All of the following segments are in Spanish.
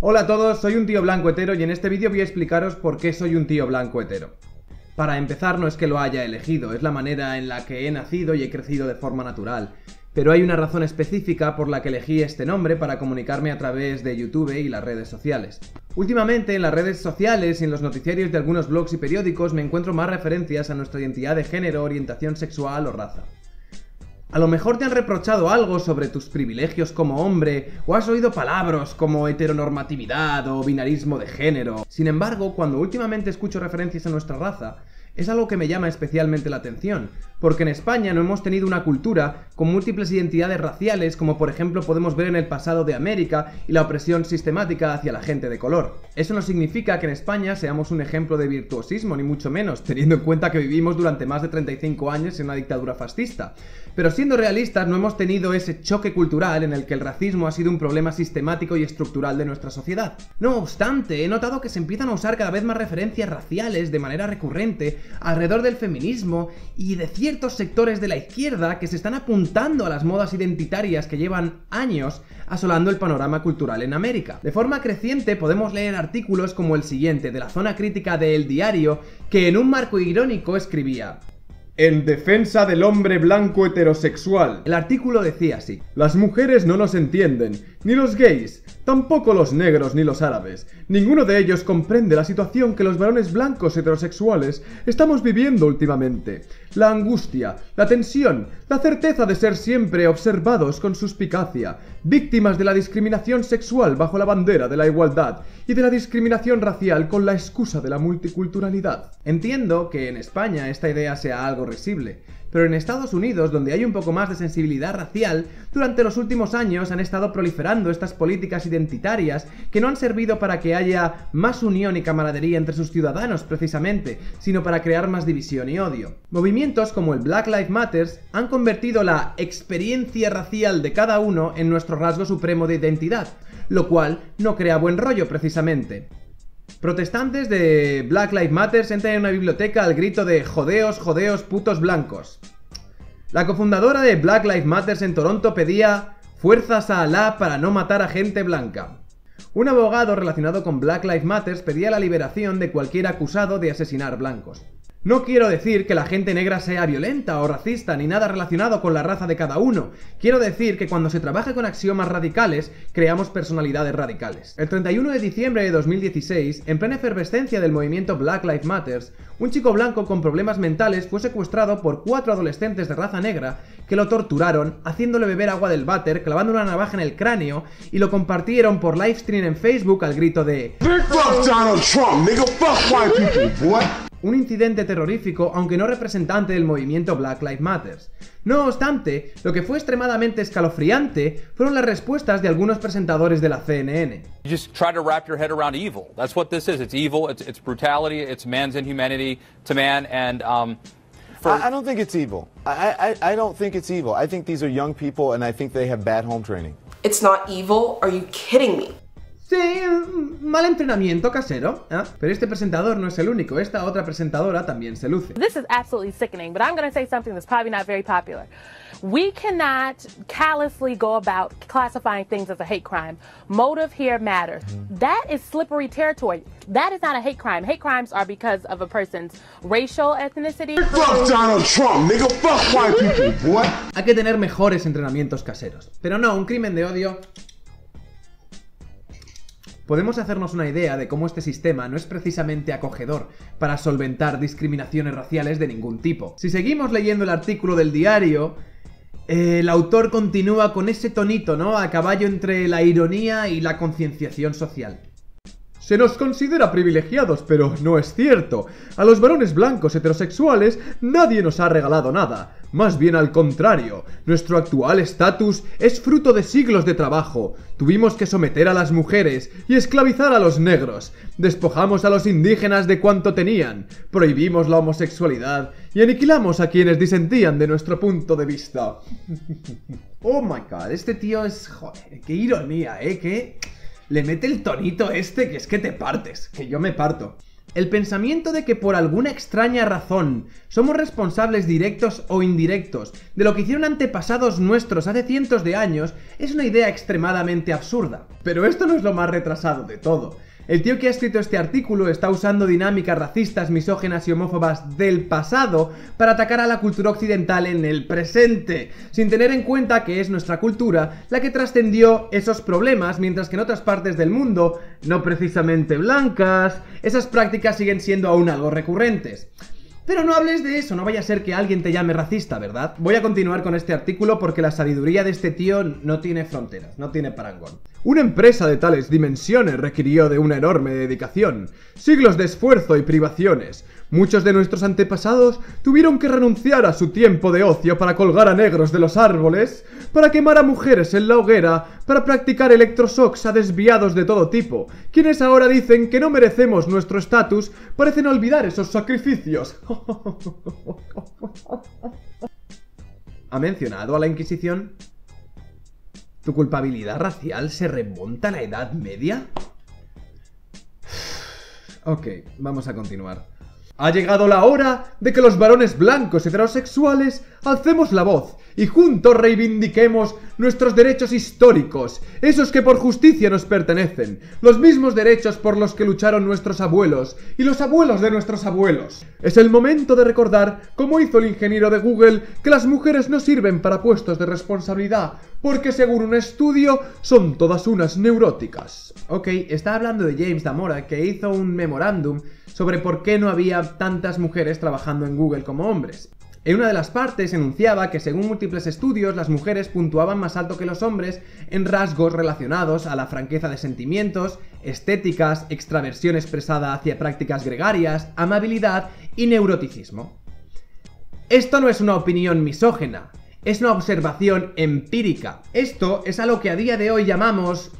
Hola a todos, soy un tío blanco hetero y en este vídeo voy a explicaros por qué soy un tío blanco hetero. Para empezar, no es que lo haya elegido, es la manera en la que he nacido y he crecido de forma natural. Pero hay una razón específica por la que elegí este nombre para comunicarme a través de YouTube y las redes sociales. Últimamente, en las redes sociales y en los noticiarios de algunos blogs y periódicos me encuentro más referencias a nuestra identidad de género, orientación sexual o raza. A lo mejor te han reprochado algo sobre tus privilegios como hombre, o has oído palabras como heteronormatividad o binarismo de género. Sin embargo, cuando últimamente escucho referencias a nuestra raza, es algo que me llama especialmente la atención, porque en España no hemos tenido una cultura con múltiples identidades raciales, como por ejemplo podemos ver en el pasado de América y la opresión sistemática hacia la gente de color. Eso no significa que en España seamos un ejemplo de virtuosismo, ni mucho menos, teniendo en cuenta que vivimos durante más de 35 años en una dictadura fascista. Pero siendo realistas, no hemos tenido ese choque cultural en el que el racismo ha sido un problema sistemático y estructural de nuestra sociedad. No obstante, he notado que se empiezan a usar cada vez más referencias raciales de manera recurrente alrededor del feminismo y de ciertos sectores de la izquierda que se están apuntando a las modas identitarias que llevan años asolando el panorama cultural en América. De forma creciente podemos leer artículos como el siguiente de la zona crítica de El Diario, que en un marco irónico escribía: en defensa del hombre blanco heterosexual. El artículo decía así: las mujeres no nos entienden, ni los gays, tampoco los negros ni los árabes. Ninguno de ellos comprende la situación que los varones blancos heterosexuales estamos viviendo últimamente. La angustia, la tensión, la certeza de ser siempre observados con suspicacia, víctimas de la discriminación sexual bajo la bandera de la igualdad y de la discriminación racial con la excusa de la multiculturalidad. Entiendo que en España esta idea sea algo risible, pero en Estados Unidos, donde hay un poco más de sensibilidad racial, durante los últimos años han estado proliferando estas políticas identitarias que no han servido para que haya más unión y camaradería entre sus ciudadanos precisamente, sino para crear más división y odio. Movimientos como el Black Lives Matter han convertido la experiencia racial de cada uno en nuestro rasgo supremo de identidad, lo cual no crea buen rollo precisamente. Protestantes de Black Lives Matter entran en una biblioteca al grito de «Jodeos, jodeos, putos blancos». La cofundadora de Black Lives Matter en Toronto pedía «Fuerzas a Alá para no matar a gente blanca». Un abogado relacionado con Black Lives Matter pedía la liberación de cualquier acusado de asesinar blancos. No quiero decir que la gente negra sea violenta o racista ni nada relacionado con la raza de cada uno. Quiero decir que cuando se trabaja con axiomas radicales, creamos personalidades radicales. El 31 de diciembre de 2016, en plena efervescencia del movimiento Black Lives Matter, un chico blanco con problemas mentales fue secuestrado por 4 adolescentes de raza negra que lo torturaron, haciéndole beber agua del váter, clavando una navaja en el cráneo y lo compartieron por livestream en Facebook al grito de "Big fuck Donald Trump, nigga, fuck white people, boy". Un incidente terrorífico, aunque no representante del movimiento Black Lives Matter. No obstante, lo que fue extremadamente escalofriante fueron las respuestas de algunos presentadores de la CNN. Sí, mal entrenamiento casero, ¿eh? Pero este presentador no es el único, esta otra presentadora también se luce. This is absolutely sickening, but I'm going to say something that's probably not very popular. We cannot callously go about classifying things as a hate crime. Motive here matters. That is slippery territory. That is not a hate crime. Hate crimes are because of a person's racial ethnicity. Fuck Donald Trump, nigga, fuck white people, boy. Hay que tener mejores entrenamientos caseros. Pero no, un crimen de odio. Podemos hacernos una idea de cómo este sistema no es precisamente acogedor para solventar discriminaciones raciales de ningún tipo. Si seguimos leyendo el artículo del diario, el autor continúa con ese tonito, ¿no?, a caballo entre la ironía y la concienciación social. Se nos considera privilegiados, pero no es cierto. A los varones blancos heterosexuales nadie nos ha regalado nada. Más bien al contrario, nuestro actual estatus es fruto de siglos de trabajo. Tuvimos que someter a las mujeres y esclavizar a los negros. Despojamos a los indígenas de cuanto tenían. Prohibimos la homosexualidad y aniquilamos a quienes disentían de nuestro punto de vista. Oh my god, este tío es... joder, qué ironía, ¿eh? Que le mete el tonito este que es que te partes, que yo me parto. El pensamiento de que por alguna extraña razón somos responsables directos o indirectos de lo que hicieron antepasados nuestros hace cientos de años es una idea extremadamente absurda. Pero esto no es lo más retrasado de todo. El tío que ha escrito este artículo está usando dinámicas racistas, misógenas y homófobas del pasado para atacar a la cultura occidental en el presente, sin tener en cuenta que es nuestra cultura la que trascendió esos problemas, mientras que en otras partes del mundo, no precisamente blancas, esas prácticas siguen siendo aún algo recurrentes. Pero no hables de eso, no vaya a ser que alguien te llame racista, ¿verdad? Voy a continuar con este artículo porque la sabiduría de este tío no tiene fronteras, no tiene parangón. Una empresa de tales dimensiones requirió de una enorme dedicación, siglos de esfuerzo y privaciones. Muchos de nuestros antepasados tuvieron que renunciar a su tiempo de ocio para colgar a negros de los árboles, para quemar a mujeres en la hoguera, para practicar electroshocks a desviados de todo tipo. Quienes ahora dicen que no merecemos nuestro estatus parecen olvidar esos sacrificios. ¿Ha mencionado a la Inquisición? ¿Tu culpabilidad racial se remonta a la Edad Media? Ok, vamos a continuar. Ha llegado la hora de que los varones blancos heterosexuales alcemos la voz y juntos reivindiquemos nuestros derechos históricos, esos que por justicia nos pertenecen, los mismos derechos por los que lucharon nuestros abuelos y los abuelos de nuestros abuelos. Es el momento de recordar, como hizo el ingeniero de Google, que las mujeres no sirven para puestos de responsabilidad, porque según un estudio son todas unas neuróticas. Ok, está hablando de James Damore, que hizo un memorándum sobre por qué no había tantas mujeres trabajando en Google como hombres. En una de las partes enunciaba que según múltiples estudios las mujeres puntuaban más alto que los hombres en rasgos relacionados a la franqueza de sentimientos, estéticas, extraversión expresada hacia prácticas gregarias, amabilidad y neuroticismo. Esto no es una opinión misógena, es una observación empírica. Esto es a lo que a día de hoy llamamos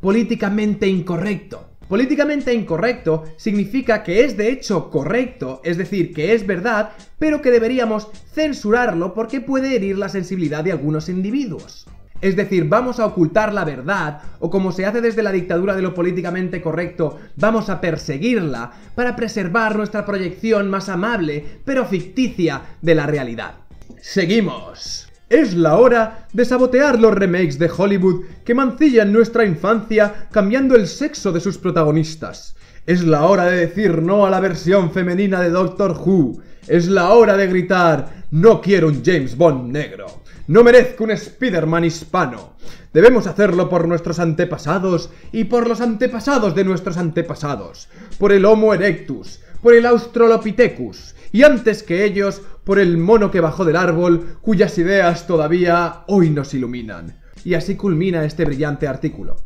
políticamente incorrecto. Políticamente incorrecto significa que es de hecho correcto, es decir, que es verdad, pero que deberíamos censurarlo porque puede herir la sensibilidad de algunos individuos. Es decir, vamos a ocultar la verdad, o como se hace desde la dictadura de lo políticamente correcto, vamos a perseguirla para preservar nuestra proyección más amable, pero ficticia, de la realidad. ¡Seguimos! Es la hora de sabotear los remakes de Hollywood que mancillan nuestra infancia cambiando el sexo de sus protagonistas. Es la hora de decir no a la versión femenina de Doctor Who. Es la hora de gritar, no quiero un James Bond negro. No merezco un Spider-Man hispano. Debemos hacerlo por nuestros antepasados y por los antepasados de nuestros antepasados. Por el Homo erectus, por el Australopithecus y antes que ellos, por el mono que bajó del árbol, cuyas ideas todavía hoy nos iluminan. Y así culmina este brillante artículo.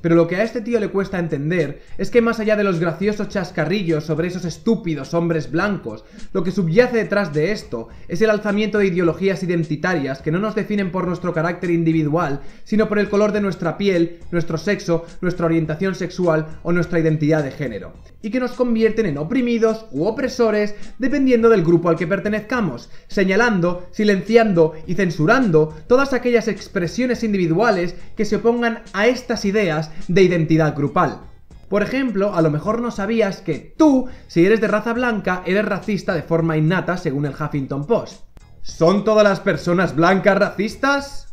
Pero lo que a este tío le cuesta entender es que más allá de los graciosos chascarrillos sobre esos estúpidos hombres blancos, lo que subyace detrás de esto es el alzamiento de ideologías identitarias que no nos definen por nuestro carácter individual, sino por el color de nuestra piel, nuestro sexo, nuestra orientación sexual o nuestra identidad de género, y que nos convierten en oprimidos u opresores dependiendo del grupo al que pertenezcamos, señalando, silenciando y censurando todas aquellas expresiones individuales que se opongan a estas ideas de identidad grupal. Por ejemplo, a lo mejor no sabías que tú, si eres de raza blanca, eres racista de forma innata según el Huffington Post. ¿Son todas las personas blancas racistas?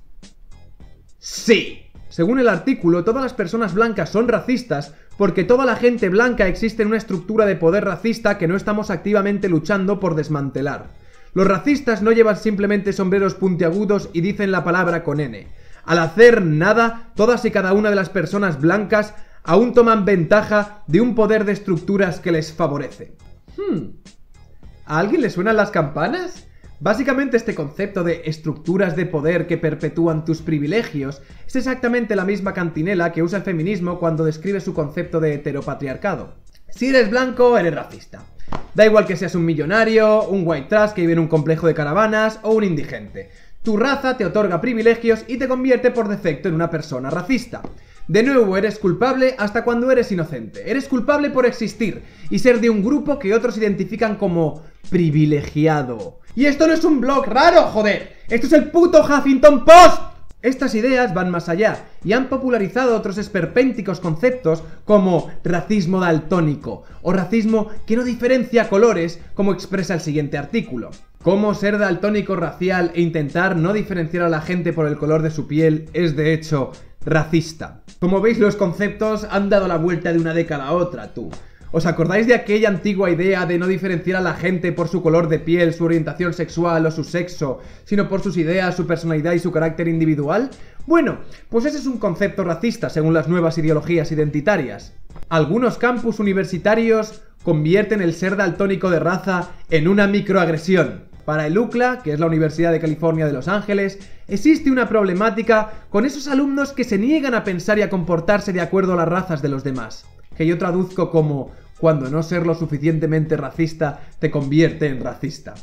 Sí. Según el artículo, todas las personas blancas son racistas porque toda la gente blanca existe en una estructura de poder racista que no estamos activamente luchando por desmantelar. Los racistas no llevan simplemente sombreros puntiagudos y dicen la palabra con N. Al hacer nada, todas y cada una de las personas blancas aún toman ventaja de un poder de estructuras que les favorece. ¿A alguien le suenan las campanas? Básicamente este concepto de estructuras de poder que perpetúan tus privilegios es exactamente la misma cantinela que usa el feminismo cuando describe su concepto de heteropatriarcado. Si eres blanco, eres racista. Da igual que seas un millonario, un white trash que vive en un complejo de caravanas o un indigente. Tu raza te otorga privilegios y te convierte por defecto en una persona racista. De nuevo, eres culpable hasta cuando eres inocente. Eres culpable por existir y ser de un grupo que otros identifican como privilegiado. Y esto no es un blog raro, joder. Esto es el puto Huffington Post. Estas ideas van más allá y han popularizado otros esperpénticos conceptos como racismo daltónico o racismo que no diferencia colores, como expresa el siguiente artículo. Cómo ser daltónico racial e intentar no diferenciar a la gente por el color de su piel es de hecho racista. Como veis, los conceptos han dado la vuelta de una década a otra, tú. ¿Os acordáis de aquella antigua idea de no diferenciar a la gente por su color de piel, su orientación sexual o su sexo, sino por sus ideas, su personalidad y su carácter individual? Bueno, pues ese es un concepto racista según las nuevas ideologías identitarias. Algunos campus universitarios convierten el ser daltónico de raza en una microagresión. Para el UCLA, que es la Universidad de California de Los Ángeles, existe una problemática con esos alumnos que se niegan a pensar y a comportarse de acuerdo a las razas de los demás, que yo traduzco como cuando no ser lo suficientemente racista te convierte en racista.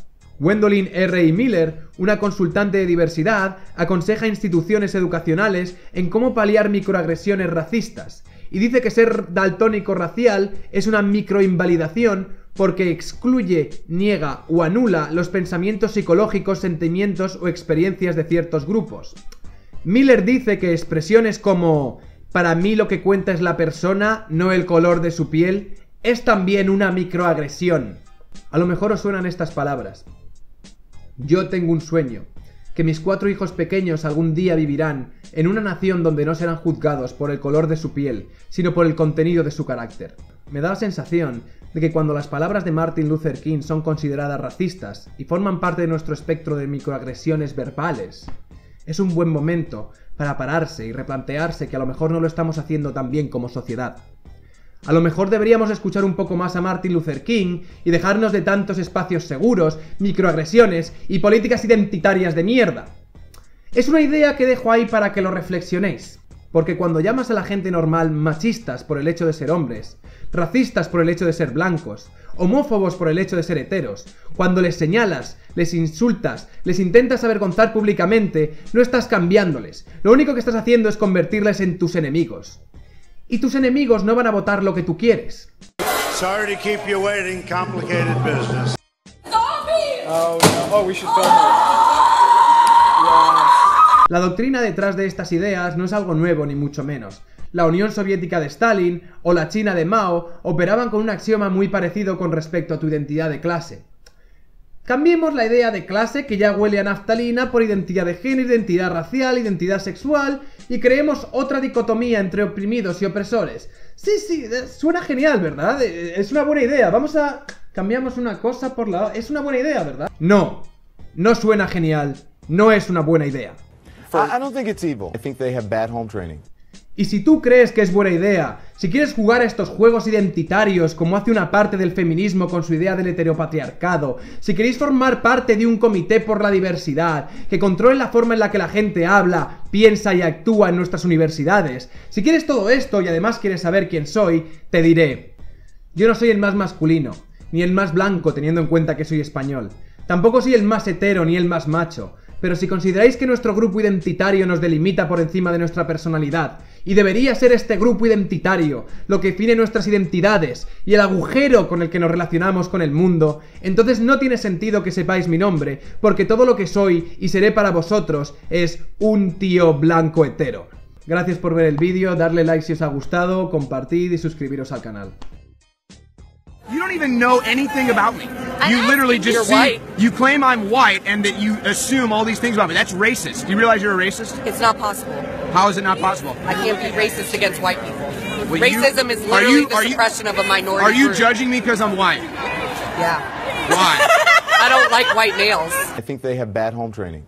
Wendolyn R. Miller, una consultante de diversidad, aconseja a instituciones educacionales en cómo paliar microagresiones racistas y dice que ser daltónico racial es una microinvalidación porque excluye, niega o anula los pensamientos psicológicos, sentimientos o experiencias de ciertos grupos. Miller dice que expresiones como "para mí lo que cuenta es la persona, no el color de su piel", es también una microagresión. A lo mejor os suenan estas palabras. Yo tengo un sueño, que mis 4 hijos pequeños algún día vivirán en una nación donde no serán juzgados por el color de su piel, sino por el contenido de su carácter. Me da la sensación de que cuando las palabras de Martin Luther King son consideradas racistas y forman parte de nuestro espectro de microagresiones verbales, es un buen momento para pararse y replantearse que a lo mejor no lo estamos haciendo tan bien como sociedad. A lo mejor deberíamos escuchar un poco más a Martin Luther King y dejarnos de tantos espacios seguros, microagresiones y políticas identitarias de mierda. Es una idea que dejo ahí para que lo reflexionéis, porque cuando llamas a la gente normal machistas por el hecho de ser hombres, racistas por el hecho de ser blancos, homófobos por el hecho de ser heteros, cuando les señalas, les insultas, les intentas avergonzar públicamente, no estás cambiándoles. Lo único que estás haciendo es convertirles en tus enemigos. Y tus enemigos no van a votar lo que tú quieres. Sorry to keep you waiting, complicated business. Stop it! Oh, no. Oh, we should film it. Yeah. La doctrina detrás de estas ideas no es algo nuevo ni mucho menos. La Unión Soviética de Stalin o la China de Mao operaban con un axioma muy parecido con respecto a tu identidad de clase. Cambiemos la idea de clase, que ya huele a naftalina, por identidad de género, identidad racial, identidad sexual, y creemos otra dicotomía entre oprimidos y opresores. Sí, suena genial, ¿verdad? Es una buena idea, vamos a... cambiamos una cosa por la... es una buena idea, ¿verdad? No, no suena genial, no es una buena idea. I don't think it's evil. I think they have bad home training. Y si tú crees que es buena idea, si quieres jugar a estos juegos identitarios como hace una parte del feminismo con su idea del heteropatriarcado, si queréis formar parte de un comité por la diversidad que controle la forma en la que la gente habla, piensa y actúa en nuestras universidades, si quieres todo esto y además quieres saber quién soy, te diré: yo no soy el más masculino, ni el más blanco teniendo en cuenta que soy español. Tampoco soy el más hetero ni el más macho. Pero si consideráis que nuestro grupo identitario nos delimita por encima de nuestra personalidad, y debería ser este grupo identitario lo que define nuestras identidades y el agujero con el que nos relacionamos con el mundo, entonces no tiene sentido que sepáis mi nombre, porque todo lo que soy y seré para vosotros es un tío blanco hetero. Gracias por ver el vídeo, darle like si os ha gustado, compartid y suscribiros al canal. You don't even know anything about me. You literally just see, you claim I'm white and that you assume all these things about me. That's racist. Do you realize you're a racist? It's not possible. How is it not possible? I can't be racist against white people. Well, racism is literally the suppression of a minority group. Are you judging me because I'm white? Yeah. Why? I don't like white males. I think they have bad home training.